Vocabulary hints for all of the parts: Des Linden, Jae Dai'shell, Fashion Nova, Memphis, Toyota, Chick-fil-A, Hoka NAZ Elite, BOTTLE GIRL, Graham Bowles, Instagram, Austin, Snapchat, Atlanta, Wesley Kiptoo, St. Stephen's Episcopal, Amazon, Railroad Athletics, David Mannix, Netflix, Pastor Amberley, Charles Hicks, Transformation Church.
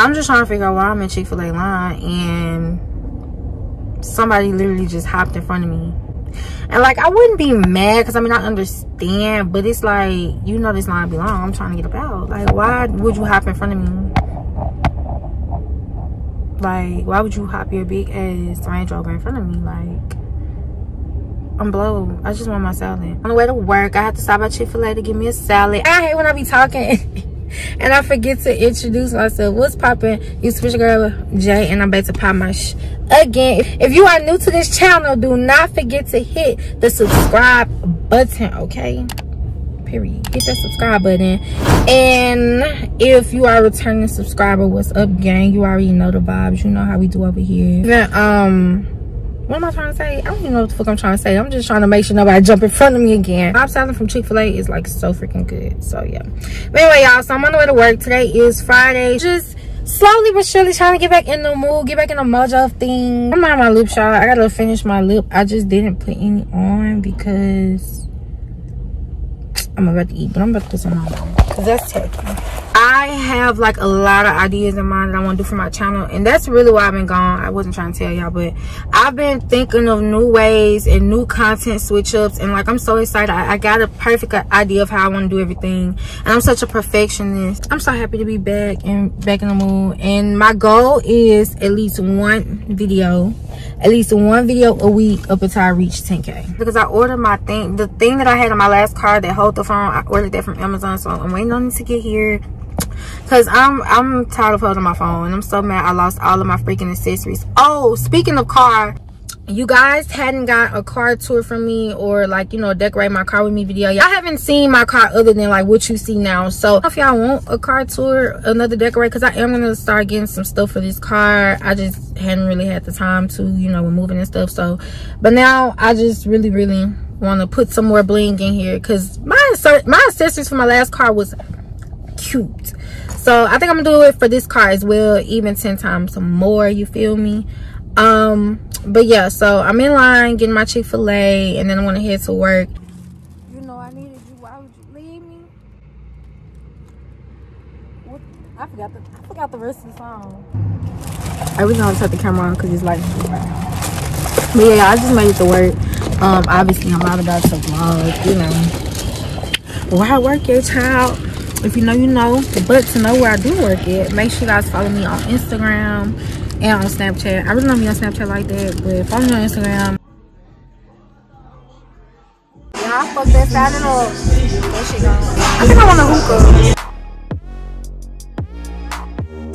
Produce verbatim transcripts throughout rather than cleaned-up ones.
I'm just trying to figure out why I'm in Chick-fil-A line and somebody literally just hopped in front of me. And like, I wouldn't be mad because I mean I understand, but it's like, you know, this line be long. I'm trying to get up out. Like, why would you hop in front of me? Like, why would you hop your big ass Range Rover in front of me? Like, I'm blown. I just want my salad. On the way to work, I had to stop at Chick-fil-A to get me a salad. I hate when I be talking and I forget to introduce myself. What's poppin'? You switch girl Jay, and I'm back to pop my sh again. If you are new to this channel, do not forget to hit the subscribe button, okay? Period. Hit that subscribe button. And if you are a returning subscriber, what's up, gang? You already know the vibes. You know how we do over here. Then, um... what am I trying to say? I don't even know what the fuck I'm trying to say. I'm just trying to make sure nobody jump in front of me again. Hot salad from Chick-fil-A is like so freaking good. So yeah. But anyway, y'all, so I'm on the way to work. Today is Friday. Just slowly but surely trying to get back in the mood, get back in the mojo of things. I'm not my lip shot. I gotta finish my lip. I just didn't put any on because I'm about to eat, but I'm about to put some on because that's tacky. I have like a lot of ideas in mind that I want to do for my channel, and that's really why I've been gone. I wasn't trying to tell y'all, but I've been thinking of new ways and new content switch ups, and like I'm so excited. I, I got a perfect idea of how I want to do everything, and I'm such a perfectionist. I'm so happy to be back and back in the mood, and my goal is at least one video, at least one video a week up until I reach ten K, because I ordered my thing, the thing that I had on my last card that hold the phone, I ordered that from Amazon, so I'm waiting on it to get here. Cause I'm I'm tired of holding my phone, and I'm so mad I lost all of my freaking accessories. Oh, speaking of car, you guys hadn't got a car tour from me or like, you know, decorate my car with me video. Y'all haven't seen my car other than like what you see now. So if y'all want a car tour, another decorate, cause I am gonna start getting some stuff for this car. I just hadn't really had the time to, you know, with moving and stuff. So, but now I just really, really want to put some more bling in here, cause my my accessories for my last car was cute. So I think I'm gonna do it for this car as well, even ten times more, you feel me? Um but yeah, so I'm in line getting my Chick-fil-A, and then I want to head to work. You know I needed you, why would you leave me? What? I forgot the I forgot the rest of the song. I really don't have to turn the camera on because it's like, but yeah, I just made it to work. Um obviously I'm not about to vlog, you know. Why work your child? If you know, you know. But to know where I do work at, make sure you guys follow me on Instagram and on Snapchat. I really don't be on Snapchat like that, but follow me on Instagram. Yeah, I fuck that signing up. That shit gone. I think I want a hookah.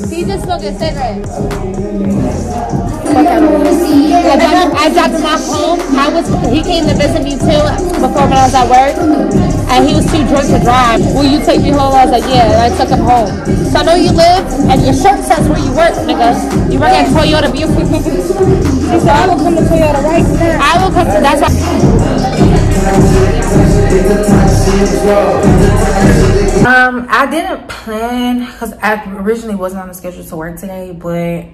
See, just smoke a cigarette. I dropped him off home. I was, he came to visit me too before when I was at work. And he was too drunk to drive. Will you take me home? I was like, yeah, and I took him home. So I know you live, and your shirt says where you work, nigga. You work at Toyota, beautiful. She said, I will come to Toyota right now. I will come to, that's why. Um, I didn't plan, because I originally wasn't on the schedule to work today, but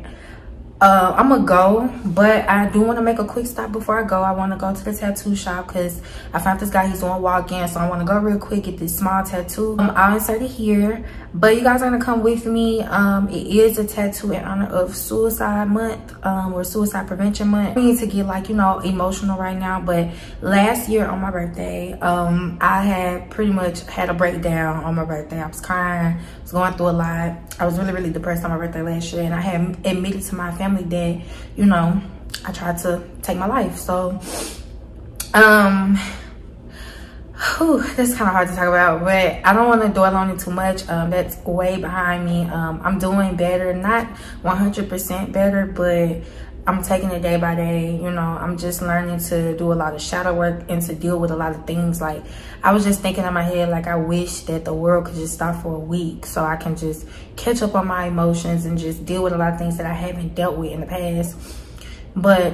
uh, I'm gonna go, but I do want to make a quick stop before I go. I want to go to the tattoo shop because I found this guy, he's doing walk-in, so I want to go real quick, get this small tattoo. um, I'll insert it here, but you guys are gonna come with me. Um it is a tattoo in honor of Suicide Month, um or Suicide Prevention Month. I need to get like, you know, emotional right now, but last year on my birthday, um I had pretty much had a breakdown on my birthday. I was crying, I was going through a lot. I was really, really depressed on my birthday last year, and I had admitted to my family that, you know, I tried to take my life. So um whew, that's kind of hard to talk about, but I don't want to dwell on it too much. Um that's way behind me. um I'm doing better, not one hundred percent better, but I'm taking it day by day, you know. I'm just learning to do a lot of shadow work and to deal with a lot of things. Like, I was just thinking in my head, like, I wish that the world could just stop for a week so I can just catch up on my emotions and just deal with a lot of things that I haven't dealt with in the past. But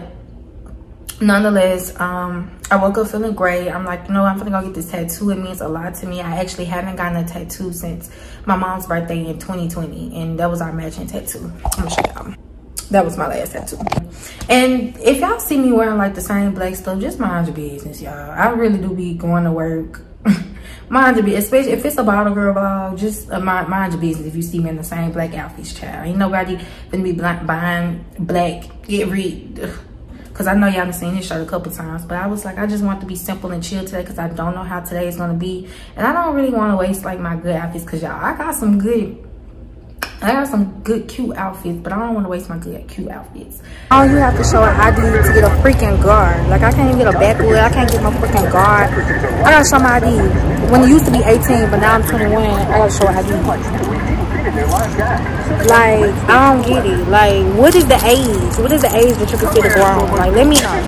nonetheless, um, I woke up feeling great. I'm like, you know, I'm gonna go get this tattoo. It means a lot to me. I actually haven't gotten a tattoo since my mom's birthday in twenty twenty, and that was our matching tattoo. I'm gonna show y'all. That was my last tattoo. And if y'all see me wearing like the same black stuff, just mind your business, y'all. I really do be going to work Mind your business, especially if it's a bottle girl vlog. Just uh, mind, mind your business if you see me in the same black outfits, child. Ain't nobody gonna be black, buying black, get rid. Ugh. Cause I know y'all have seen this shirt a couple times, but I was like, I just want to be simple and chill today because I don't know how today is gonna be. And I don't really wanna waste like my good outfits, cause y'all, I got some good, I got some good cute outfits, but I don't wanna waste my good cute outfits. All you have to show an I D to get a freaking guard. Like I can't even get a back wheel, I can't get my freaking guard. I gotta show my I D. When it used to be eighteen, but now I'm twenty-one, I gotta show an I D. Like, I don't get it. Like, what is the age? What is the age that you consider grown? Like, let me know.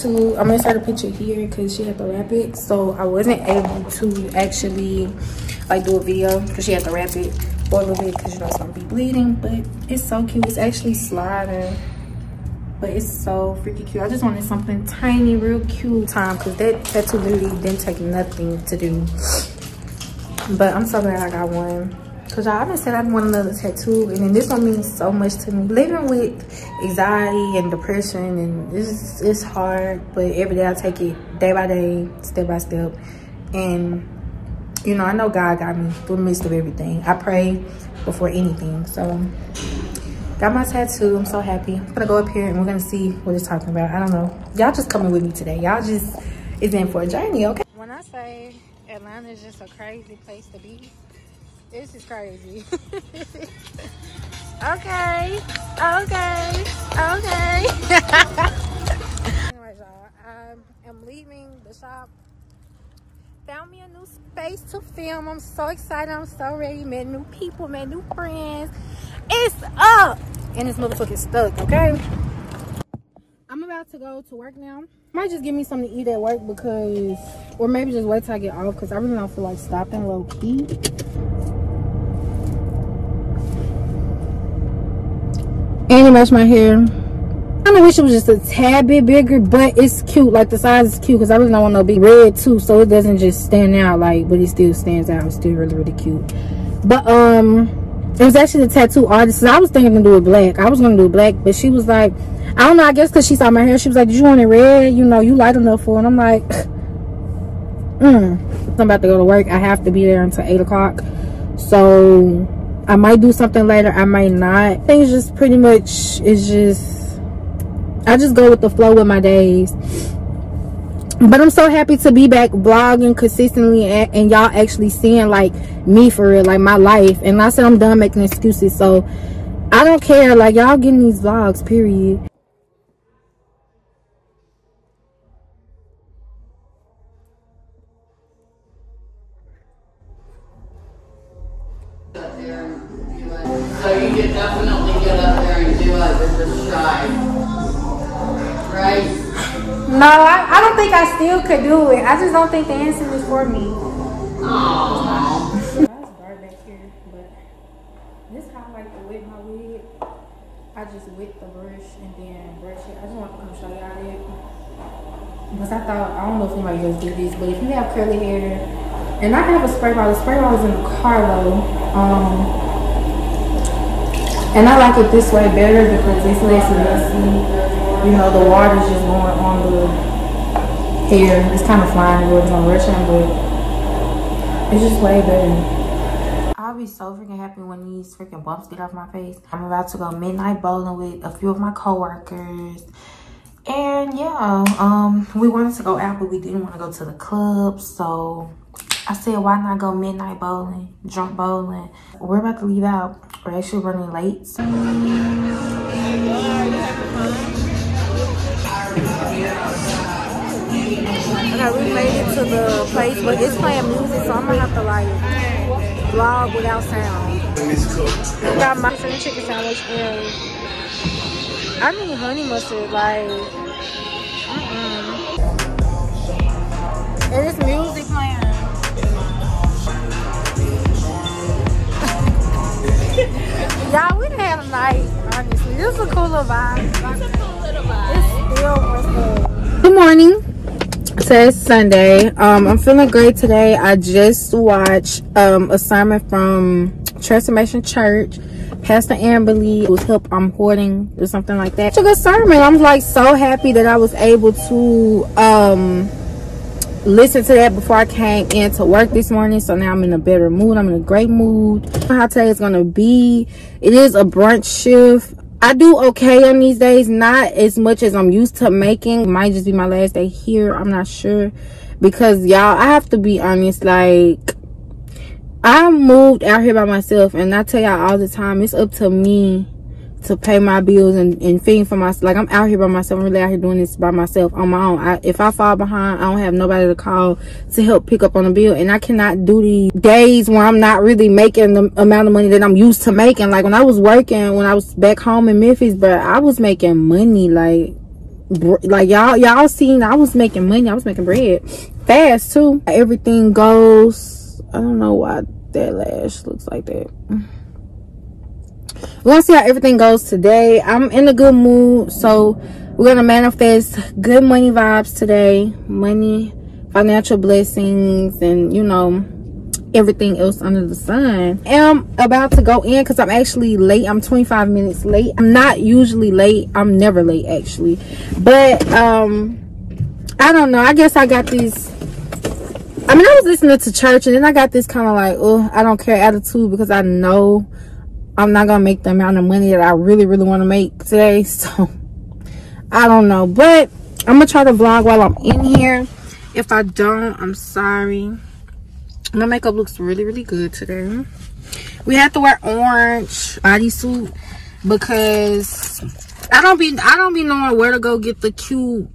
I'm gonna insert a picture here because she had to wrap it, so I wasn't able to actually like do a video because she had to wrap it for a little bit because you know it's gonna be bleeding. But it's so cute. It's actually sliding, but it's so freaking cute. I just wanted something tiny, real cute time because that tattoo literally didn't take nothing to do. But I'm so glad I got one because I haven't said I want another tattoo, and then this one means so much to me. Living with anxiety and depression, and it's, it's hard, but every day I take it day by day, step by step. And you know, I know God got me through the midst of everything. I pray before anything. So got my tattoo, I'm so happy. I'm gonna go up here and we're gonna see what it's talking about. I don't know, y'all just coming with me today. Y'all just is in for a journey, okay? When I say Atlanta is just a crazy place to be, this is crazy. Okay, okay, okay. Anyways, y'all, I am leaving the shop. Found me a new space to film. I'm so excited. I'm so ready. Met new people, met new friends. It's up. And this motherfucker's stuck, okay? I'm about to go to work now. Might just give me something to eat at work because, or maybe just wait till I get off because I really don't feel like stopping low key. Anyway, match my hair. I kind of wish it was just a tad bit bigger, but it's cute. Like the size is cute because I really don't want no big red too, so it doesn't just stand out. Like, but it still stands out. It's still really, really cute. But um, it was actually the tattoo artist. I was thinking to do it black. I was gonna do black, but she was like, I don't know. I guess because she saw my hair, she was like, "Did you want it red? You know, you light enough for it." And I'm like, mm. I'm about to go to work. I have to be there until eight o'clock, so. I might do something later, I might not. Things just pretty much, it's just, I just go with the flow with my days. But I'm so happy to be back vlogging consistently and, and y'all actually seeing like me for real, like my life. And I said I'm done making excuses, so I don't care. Like y'all getting these vlogs, period. So you could definitely get up there and do it with the shy, right? No, I, I don't think I still could do it. I just don't think the answer is for me. Aww. I was guard back here, but this is how I like to whip my wig. I just whip the brush and then brush it. I just want to come show y'all that. Because I thought, I don't know if anybody else did this, but if you have curly hair, and I can have a spray bottle. The spray bottle is in the car though. Um, And I like it this way better because it's less messy. You know, the water's just going on the hair. It's kind of flying, it's not rushing, but it's just way better. I'll be so freaking happy when these freaking bumps get off my face. I'm about to go midnight bowling with a few of my coworkers. And yeah, um, we wanted to go out, but we didn't want to go to the club, so I said, why not go midnight bowling, drunk bowling? We're about to leave out. We're actually running late. So. Okay, we made it to the place, but it's playing music, so I'm gonna have to like vlog without sound. I got my chicken sandwich and I need honey mustard, like. Mm-mm. There is music playing. Y'all, we done had a night, honestly. This is a cool little vibe. It's a cool little vibe. It's still cool. Good morning. Today is Sunday. Um, I'm feeling great today. I just watched um, a sermon from Transformation Church. Pastor Amberley was help I'm hoarding or something like that. It's a good sermon. I'm like so happy that I was able to um listen to that before I came into work this morning. So now I'm in a better mood. I'm in a great mood. How today is gonna be. It is a brunch shift. I do okay on these days, not as much as I'm used to making. Might just be my last day here. I'm not sure. Because y'all, I have to be honest, like I moved out here by myself, and I tell y'all all the time, it's up to me to pay my bills and, and feed for myself. Like, I'm out here by myself. I'm really out here doing this by myself on my own. I, if I fall behind, I don't have nobody to call to help pick up on the bill. And I cannot do these days where I'm not really making the amount of money that I'm used to making. Like, when I was working, when I was back home in Memphis, but I was making money. Like, like y'all y'all seen, I was making money. I was making bread. Fast, too. Everything goes... I don't know why that lash looks like that. We're gonna see how everything goes today. I'm in a good mood, so we're gonna manifest good money vibes today. Money, financial blessings, and you know, everything else under the sun. I'm about to go in because I'm actually late. I'm twenty-five minutes late. I'm not usually late. I'm never late, actually. But um I don't know. I guess I got these. I mean, I was listening to church, and then I got this kind of like, oh, I don't care attitude, because I know I'm not going to make the amount of money that I really, really want to make today. So, I don't know. But I'm going to try to vlog while I'm in here. If I don't, I'm sorry. My makeup looks really, really good today. We had to wear orange bodysuit because I don't be, I don't be knowing where to go get the cute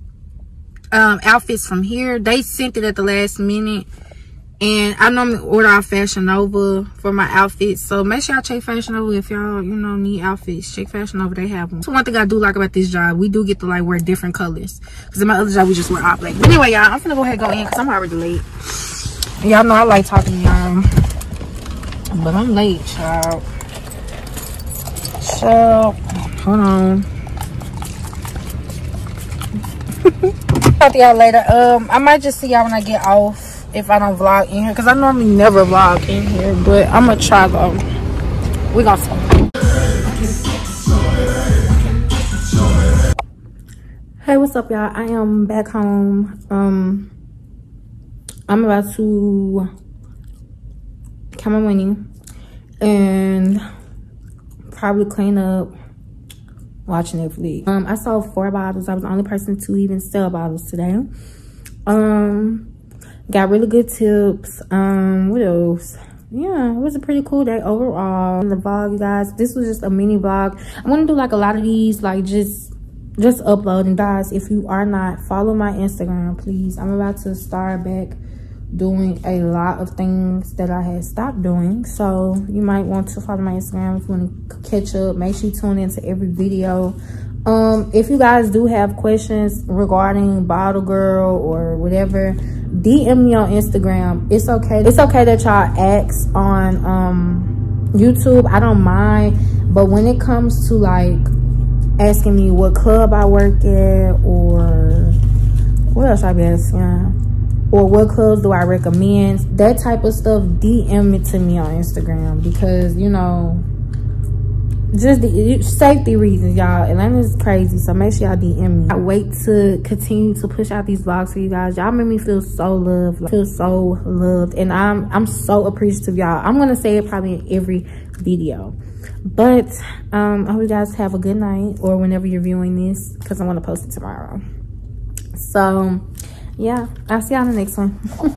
Um, outfits from here. They sent it at the last minute, and I normally order off Fashion Nova for my outfits, so make sure y'all check Fashion Nova if y'all, you know, need outfits. Check Fashion Nova, they have them. So one thing I do like about this job, we do get to like wear different colors, because in my other job we just wear all black. But anyway, y'all, I'm gonna go ahead and go in because I'm already late. Y'all know I like talking to y'all, but I'm late, child. So hold on. Talk to y'all later. um I might just see y'all when I get off, if I don't vlog in here, because I normally never vlog in here, but I'm gonna try though. We're gonna see. Hey, what's up, y'all? I am back home. um I'm about to count my money and probably clean up, watching Netflix. um I sold four bottles. I was the only person to even sell bottles today. Um got really good tips. Um what else? Yeah, it was a pretty cool day overall. In the vlog, you guys, this was just a mini vlog. I'm gonna do like a lot of these, like just just uploading, guys. If you are not, follow my Instagram, please. I'm about to start back doing a lot of things that I had stopped doing, so you might want to follow my Instagram if you want to catch up. Make sure you tune into every video. Um if you guys do have questions regarding Bottle Girl or whatever, D M me on Instagram. It's okay, it's okay that y'all ask on um YouTube, I don't mind. But when it comes to like asking me what club I work at, or what else I be asking, or what clubs do I recommend, that type of stuff, D M it to me on Instagram, because, you know, just the safety reasons, y'all. Atlanta's crazy, so make sure y'all D M me. I wait to continue to push out these vlogs for you guys. Y'all make me feel so loved, like, feel so loved, and I'm I'm so appreciative, y'all. I'm gonna say it probably in every video, but um, I hope you guys have a good night, or whenever you're viewing this, because I'm gonna post it tomorrow. So. Yeah, I'll see y'all in the next one.